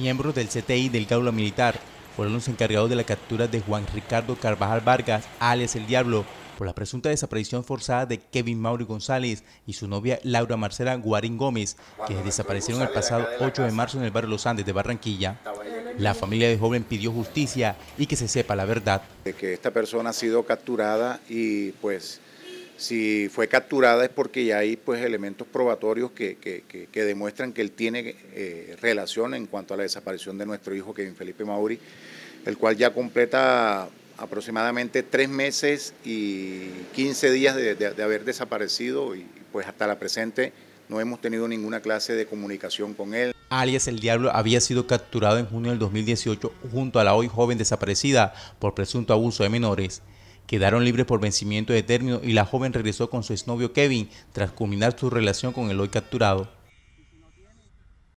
miembros del CTI del Gaula Militar fueron los encargados de la captura de Juan Ricardo Carvajal Vargas, alias El Diablo, por la presunta desaparición forzada de Kevin Mauri González y su novia Laura Marcela Guarín Gómez, quienes desaparecieron el pasado 8 de marzo en el barrio Los Andes de Barranquilla. La familia del joven pidió justicia y que se sepa la verdad. De que esta persona ha sido capturada y pues si fue capturada es porque ya hay pues elementos probatorios que demuestran que él tiene relación en cuanto a la desaparición de nuestro hijo Kevin Felipe Mauri, el cual ya completa aproximadamente 3 meses y 15 días de haber desaparecido y pues hasta la presente no hemos tenido ninguna clase de comunicación con él. Alias El Diablo había sido capturado en junio del 2018 junto a la hoy joven desaparecida por presunto abuso de menores. Quedaron libres por vencimiento de término y la joven regresó con su exnovio Kevin tras culminar su relación con el hoy capturado.